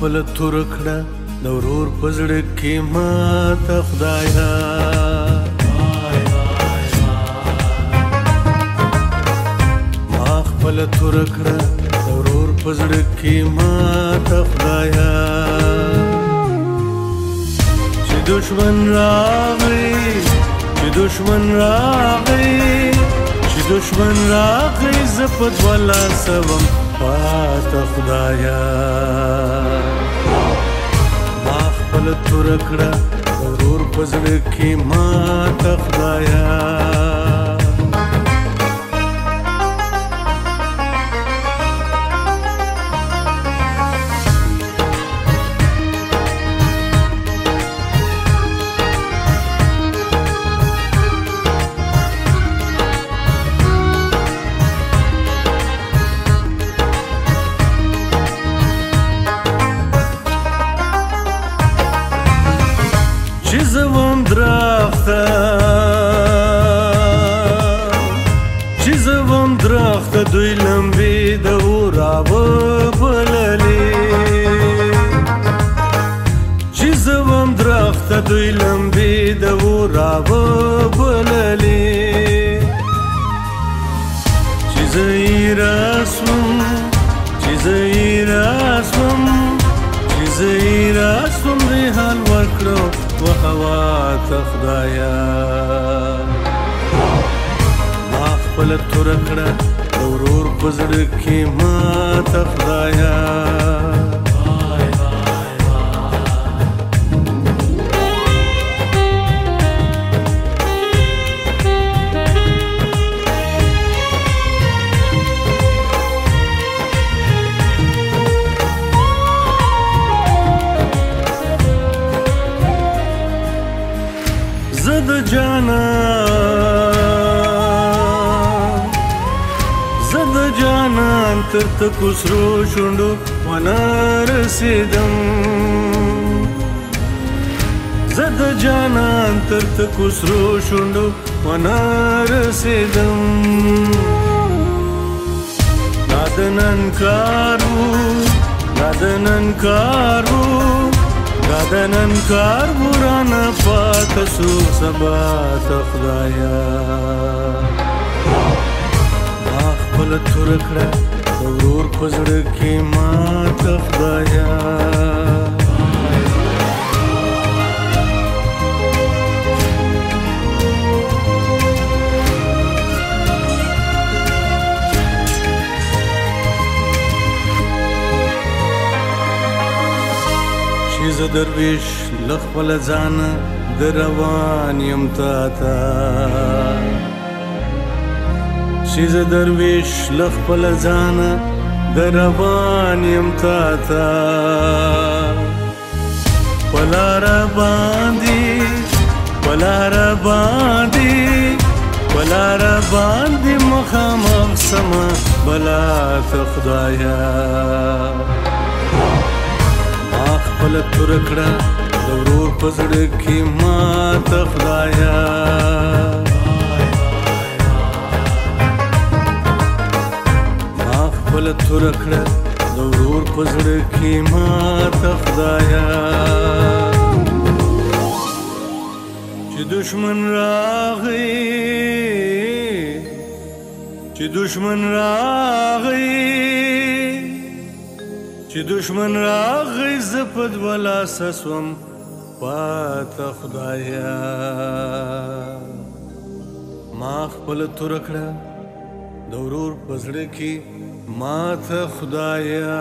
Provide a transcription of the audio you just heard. خپل تور کړه نورور پزړه کې ما ته خدایا ما خپل تور کړه نورور پزړه کې ما ته خدایا چې دشمن راغی چې دشمن راغی زپد ولا سوم پاتا خدایا ما خپل تور کړه ضرور پزړه کې ما ته خدایا دوی لمبی د ورابه بللی چې زوم درخته دوی لمبی د ورابه بللی چې زه یې راسم د حال ورکړو وهوا ته خدایا خپل تور کړه ضرور پزړه کې ما ته خدایا زد جانا جانان تر تکو سرو شوندو وانا رسیدم زد جانان تر تکو سرو شوندو وانا رسیدم نادنن کار ورانا پاتسو سبا تخدایا خپل تور کړه ضرور پزړه کې ما ته خدایا چې زه درویش له خپل ځانه د روان یم تا شیز درویش لخ پل زانا دروانیم تاتا پلارا باندی مخام اغسما بلا تخدایا ماخ پل ترکڑا دورور پزڑکی ما تخدایا خپل تور کړه ضرور پزړه کې ما ته خدایا چې دشمن راغی زه په دولا سسوم پاته خدایا ما خپل تور کړه ضرور پزړه کې ما ته خدایا